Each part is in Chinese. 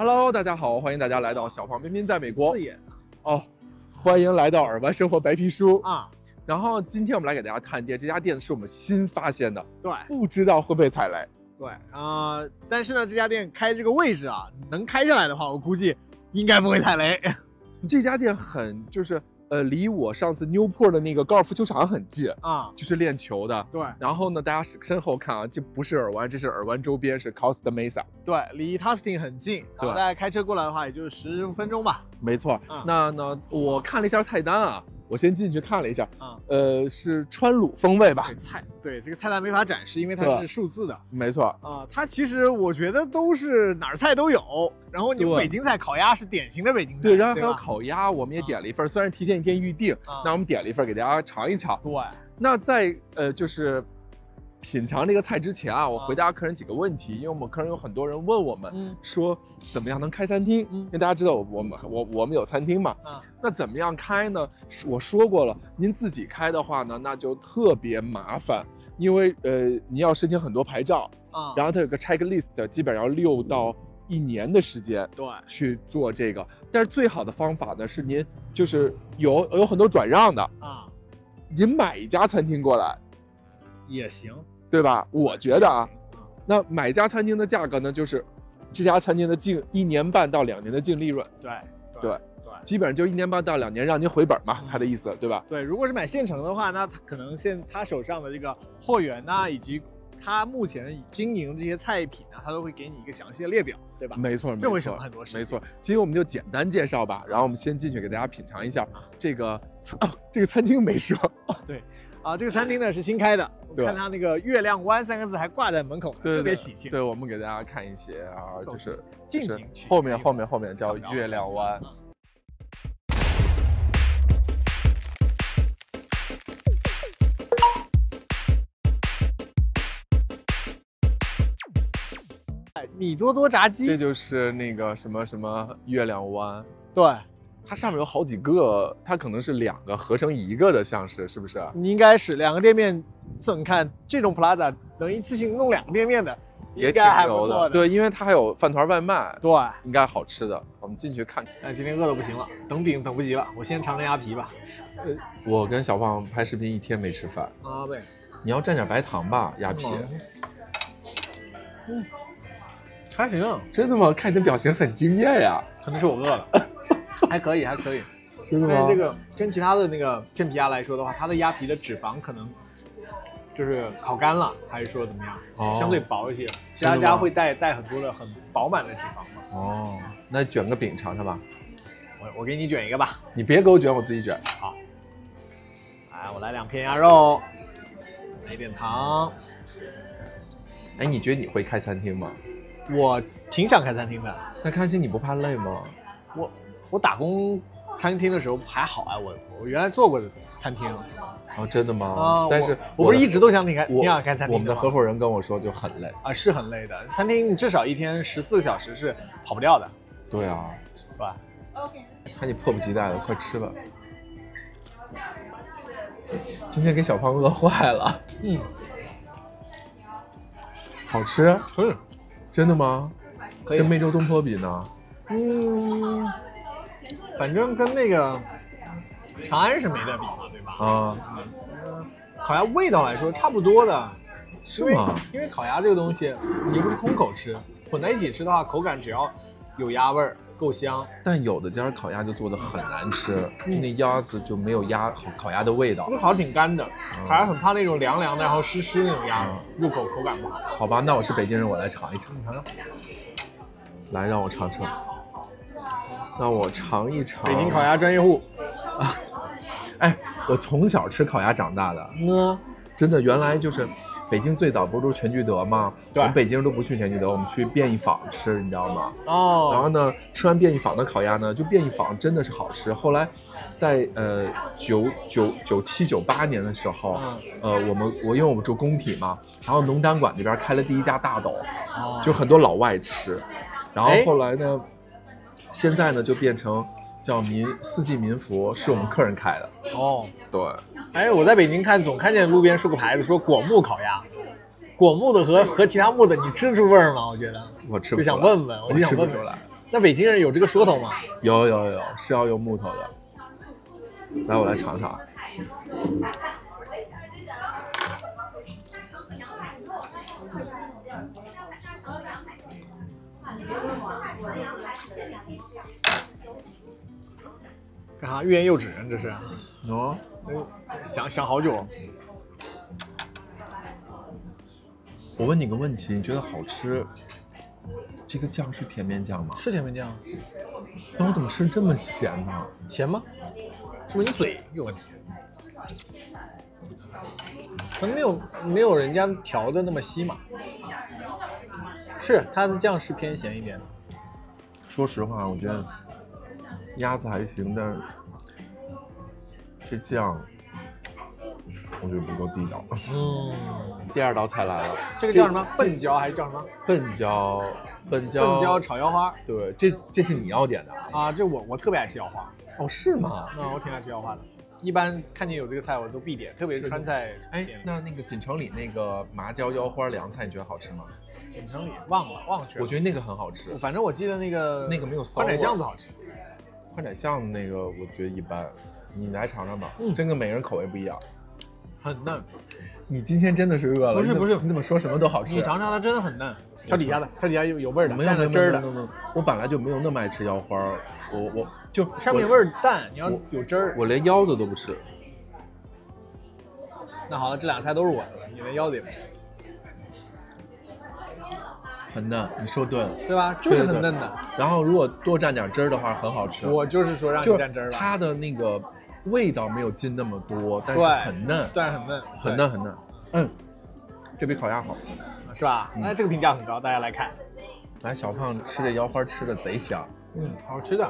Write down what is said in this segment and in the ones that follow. Hello， 大家好，欢迎大家来到小胖彬彬在美国。哦，欢迎来到耳湾生活白皮书啊。然后今天我们来给大家探店，这家店是我们新发现的，对，不知道会不会踩雷。对啊、但是呢，这家店开这个位置啊，能开下来的话，我估计应该不会踩雷。这家店很就是离我上次 Newport 的那个高尔夫球场很近啊，就是练球的。对，然后呢，大家身后看啊，这不是耳湾，这是耳湾周边，是 Costa Mesa。对，离 Tustin 很近，然后大家开车过来的话，也就是15分钟吧。没错。嗯、那呢，我看了一下菜单啊。我先进去看了一下啊，是川鲁风味吧？对，这个菜单没法展示，因为它是数字的。没错啊，它其实我觉得都是哪儿菜都有。然后你北京菜烤鸭是典型的北京菜，对，然后还有烤鸭，我们也点了一份，虽然提前一天预定，那我们点了一份给大家尝一尝。对，那在就是品尝这个菜之前啊，我回答客人几个问题，因为我们客人有很多人问我们说怎么样能开餐厅，因为大家知道我们有餐厅嘛，那怎么样开呢？我说过了，您自己开的话呢，那就特别麻烦，因为您要申请很多牌照啊，然后它有个 checklist， 基本上6到1年的时间，对，去做这个。但是最好的方法呢，是您就是有很多转让的啊，您买一家餐厅过来。也行，对吧？我觉得啊，那买家餐厅的价格呢，就是这家餐厅的净1年半到2年的净利润。对，基本上就是1年半到2年让您回本嘛，他的意思，对吧？对，如果是买现成的话，那他可能他手上的这个货源呐、以及他目前经营这些菜品呢，他都会给你一个详细的列表，对吧？没错，这会省很多时间。没错，今天我们就简单介绍吧，然后我们先进去给大家品尝一下这个这个餐厅没说，对。啊，这个餐厅呢是新开的，我看它那个“月亮湾”3个字还挂在门口，特别喜庆。对，我们给大家看一些啊，就是后面叫“月亮湾”。米多多炸鸡，这就是那个什么什么月亮湾。对。它上面有好几个，它可能是2个合成1个的，像是不是？你应该是2个店面，怎看这种 plaza 能一次性弄2个店面的，应该还不错的。对，因为它还有饭团外卖，对，应该好吃的。我们进去看看。但今天饿得不行了，等饼等不及了，我先尝尝鸭皮吧。我跟小胖拍视频1天没吃饭啊，对。你要蘸点白糖吧，鸭皮。嗯，还行。真的吗？看你的表情很惊艳呀。可能是我饿了。还可以，因为这个跟其他的那个真皮鸭来说的话，它的鸭皮的脂肪可能就是烤干了，还是说怎么样，相对薄一些。其他家会带很多的很饱满的脂肪嘛。哦，那卷个饼尝尝吧。我给你卷一个吧。你别给我卷，我自己卷。好。哎，我来2片鸭肉，来点糖。哎，你觉得你会开餐厅吗？我挺想开餐厅的。那开餐厅你不怕累吗？我打工餐厅的时候还好啊，我原来做过餐厅。哦，真的吗？啊，但是我不是一直都想挺想开餐厅的。我们的合伙人跟我说就很累啊，是很累的。餐厅至少1天14个小时是跑不掉的。对啊，是吧？看你迫不及待的，快吃吧。今天给小胖饿坏了。嗯，好吃？是，真的吗？可以。跟湄洲东坡比呢？嗯，反正跟那个长安是没得比嘛，对吧？啊，烤鸭味道来说差不多的，是吗？因为烤鸭这个东西，你又不是空口吃，混在一起吃的话，口感只要有鸭味儿，够香。但有的家烤鸭就做的很难吃，那鸭子就没有烤鸭的味道。那烤挺干的，还是很怕那种凉凉的，然后湿湿那种鸭子，入口口感不好。好吧，那我是北京人，我来尝一尝。来，让我尝尝，让我尝一尝。北京烤鸭专业户啊！哎，我从小吃烤鸭长大的，真的。原来就是北京最早不是都全聚德吗？我们北京人都不去全聚德，我们去便宜坊吃，你知道吗？哦。然后呢，吃完便宜坊的烤鸭呢，就便宜坊真的是好吃。后来在97、98年的时候，我因为我们住工体嘛，然后农展馆这边开了第1家大斗，就很多老外吃。然后后来呢，现在呢就变成叫4季民福，是我们客人开的。哦，对。哎，我在北京总看见路边竖个牌子说果木烤鸭，果木的和其他木的，你吃出味儿吗？我觉得我吃不出来。我就想问问，我吃不出来。那北京人有这个说头吗？有，是要用木头的。来，我来尝尝。干啥？欲言又止，这是？哦，想好久。我问你个问题，你觉得好吃？这个酱是甜面酱吗？是甜面酱。那我怎么吃这么咸呢？咸吗？是不是你嘴有问题？可能没有人家调的那么稀嘛。是，它的酱是偏咸一点的。说实话，我觉得鸭子还行，但是这酱我觉得不够地道。嗯。第二道菜来了，这个叫什么？笨椒还是叫什么？笨椒炒腰花。对，这是你要点的啊？这我特别爱吃腰花。哦，是吗？那我挺爱吃腰花的，一般看见有这个菜我都必点，特别是川菜。哎，那个锦城里那个麻椒腰花凉菜，你觉得好吃吗？锦城里忘了去了。我觉得那个很好吃，反正我记得那个没有骚味。宽窄巷子好吃，宽窄巷子那个我觉得一般，你来尝尝吧。真的每人口味不一样，很嫩。你今天真的是饿了？不是，你怎么说什么都好吃？你尝尝，它真的很嫩。它底下有味儿的，没有汁儿的。我本来就没有那么爱吃腰花，我就上面味儿淡，你要有汁儿。我连腰子都不吃。那好了，这两个菜都是我的了，你连腰子也不吃。很嫩，你说对了，对吧？就是很嫩的。然后如果多蘸点汁儿的话，很好吃。我就是说让你蘸汁儿了。它的那个。味道没有进那么多，但是很嫩，但是很嫩。嗯，这比烤鸭好，是吧？那这个评价很高，大家来看。来，小胖吃这腰花吃的贼香，好吃的。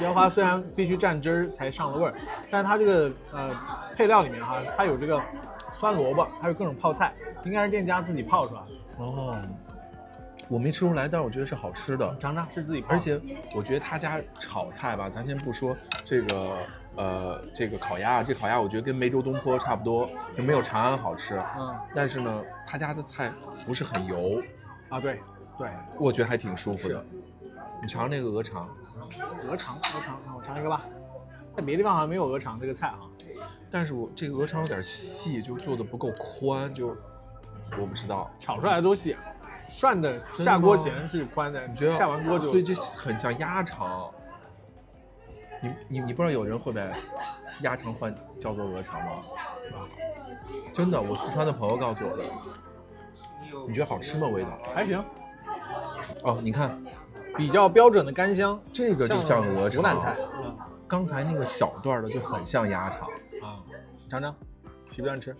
腰花虽然必须蘸汁儿才上的味儿，但是它这个配料里面哈，它有这个酸萝卜，还有各种泡菜，应该是店家自己泡出来的。哦，我没吃出来，但我觉得是好吃的。尝尝，是自己泡。而且我觉得他家炒菜吧，咱先不说这个。这个烤鸭我觉得跟梅州东坡差不多，就没有长安好吃。但是呢，他家的菜不是很油啊。对，我觉得还挺舒服的。你尝那个鹅肠，我尝一个吧。在别的地方好像没有鹅肠这个菜啊。但是我这个鹅肠有点细，就做的不够宽，就我不知道炒出来的都细，涮的下锅前是宽的，你觉得下完锅就，所以这很像鸭肠。你不知道有人会把鸭肠叫做鹅肠吗？真的，我四川的朋友告诉我的。你觉得好吃吗？味道还行。哦，你看，比较标准的干香，这个就像鹅肠。湖南菜。刚才那个小段的就很像鸭肠啊。尝尝，喜不喜欢吃？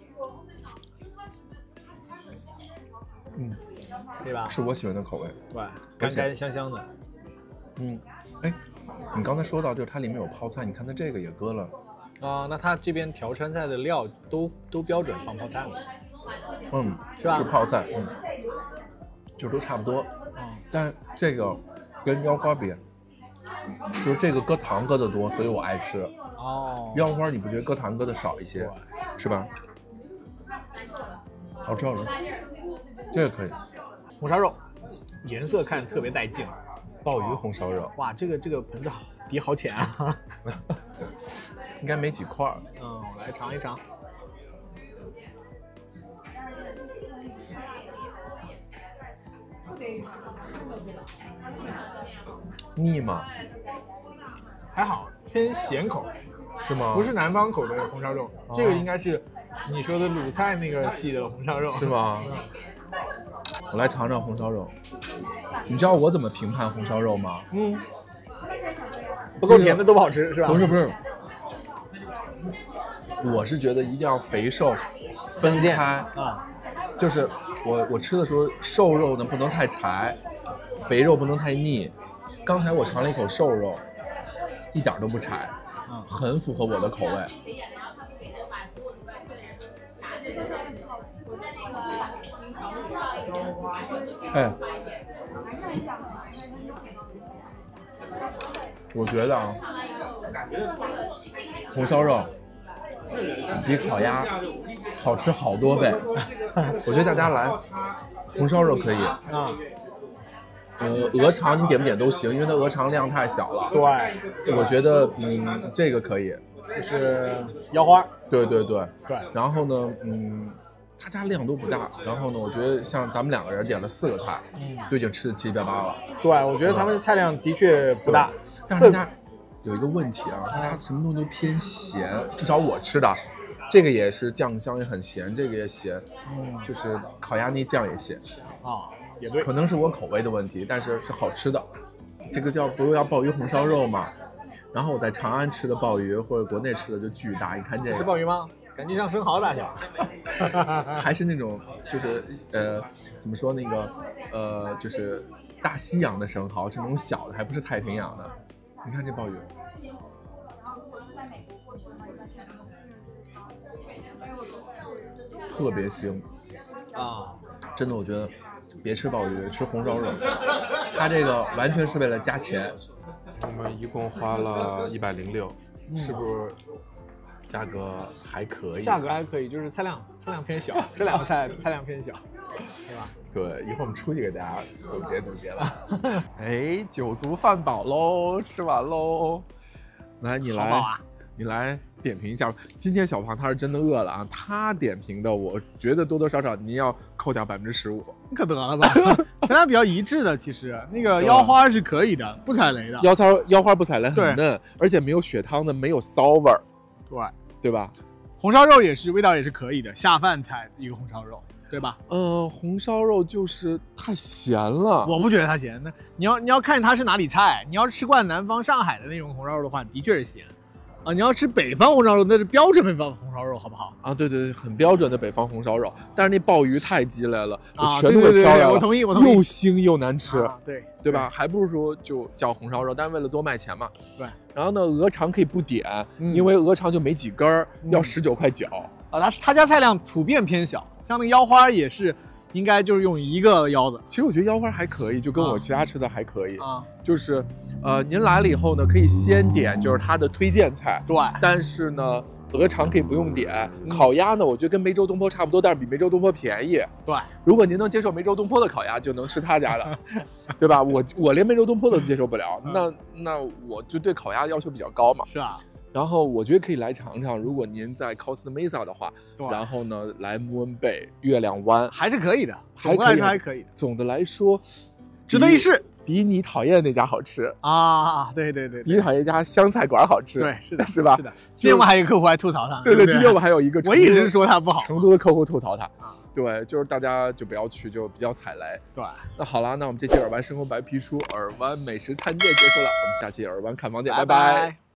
对吧？是我喜欢的口味。对，干香的。哎。你刚才说到，就是它里面有泡菜，你看它这个也搁了啊。那它这边调川菜的料都标准放泡菜了，是吧？是泡菜，就都差不多。但这个跟腰花比，就是这个搁糖搁的多，所以我爱吃。哦，腰花你不觉得搁糖搁的少一些，是吧？好吃好吃，这个可以。红烧肉，颜色看特别带劲。鲍鱼红烧肉，哇，这个盆子底好浅啊，应该没几块。我来尝一尝。腻吗？还好，偏咸口，是吗？不是南方口的红烧肉，这个应该是你说的鲁菜那个系的红烧肉，是吗？我来尝尝红烧肉，你知道我怎么评判红烧肉吗？不够甜的都不好吃，是吧？不是，我是觉得一定要肥瘦分开，就是我吃的时候，瘦肉呢不能太柴，肥肉不能太腻。刚才我尝了一口瘦肉，一点都不柴，很符合我的口味。哎，我觉得啊，红烧肉比烤鸭好吃好多倍。我觉得大家来红烧肉可以，鹅肠你点不点都行，因为它鹅肠量太小了。对，我觉得这个可以，就是腰花。对对对对。然后呢，他家量都不大。然后呢，我觉得像咱们两个人点了4个菜，就已经吃了7、8了。对，我觉得他们的菜量的确不大，但是他有一个问题啊，他什么东西都偏咸，至少我吃的。这个也是酱香也很咸，这个也咸，就是烤鸭那酱也咸啊，也对，可能是我口味的问题，但是是好吃的。这个叫不是叫鲍鱼红烧肉嘛？然后我在长安吃的鲍鱼或者国内吃的就巨大，你看这个是鲍鱼吗？感觉像生蚝大小，还是那种就是怎么说那个就是大西洋的生蚝，是那种小的，还不是太平洋的。你看这鲍鱼。特别腥啊！真的，我觉得别吃鲍鱼，吃红烧肉。他这个完全是为了加钱。我们一共花了106，是不是？价格还可以，价格还可以，就是菜量偏小，这两个菜菜量偏小，对吧？对，一会儿我们出去给大家总结总结了。哎，酒足饭饱喽，吃完喽。来，你来。你来点评一下，今天小胖他是真的饿了啊！他点评的，我觉得多多少少您要扣掉15%，你可得了吧？咱俩比较一致的，其实那个腰花是可以的，不踩雷的。腰花不踩雷，很嫩，而且没有血汤的，没有骚味儿，对对吧？红烧肉也是，味道也是可以的，下饭菜一个红烧肉，对吧？红烧肉就是太咸了，我不觉得它咸。那你要看它是哪里菜，你要吃惯南方上海的那种红烧肉的话，的确是咸。啊，你要吃北方红烧肉，那是标准北方红烧肉，好不好？啊，对对对，很标准的北方红烧肉。但是那鲍鱼太鸡肋了，我全都给挑来了。我同意，我同意。又腥又难吃，对对吧？还不如说就叫红烧肉，但是为了多卖钱嘛。对。然后呢，鹅肠可以不点，因为鹅肠就没几根儿，要19.9块。啊，他家菜量普遍偏小，像那个腰花也是，应该就是用一个腰子。其实我觉得腰花还可以，就跟我其他吃的还可以啊，就是。您来了以后呢，可以先点就是他的推荐菜，对。但是呢，鹅肠可以不用点，烤鸭呢，我觉得跟梅州东坡差不多，但是比梅州东坡便宜，对。如果您能接受梅州东坡的烤鸭，就能吃他家的，对吧？我连梅州东坡都接受不了，那我就对烤鸭要求比较高嘛，是啊。然后我觉得可以来尝尝，如果您在 Costa Mesa 的话，对。然后呢，来蒙贝月亮湾还是可以的，总的来说还可以。总的来说，值得一试。比你讨厌那家好吃啊！对对对，比你讨厌那家湘菜馆好吃。对，是的，是吧？是的。今天我们还有一个客户还吐槽他。对对，今天我们还有一个，我一直说他不好。成都的客户吐槽他。对，就是大家就不要去，就比较踩雷。对。那好啦，那我们这期耳湾生活白皮书耳湾美食探店结束了，我们下期耳湾看房见，拜拜。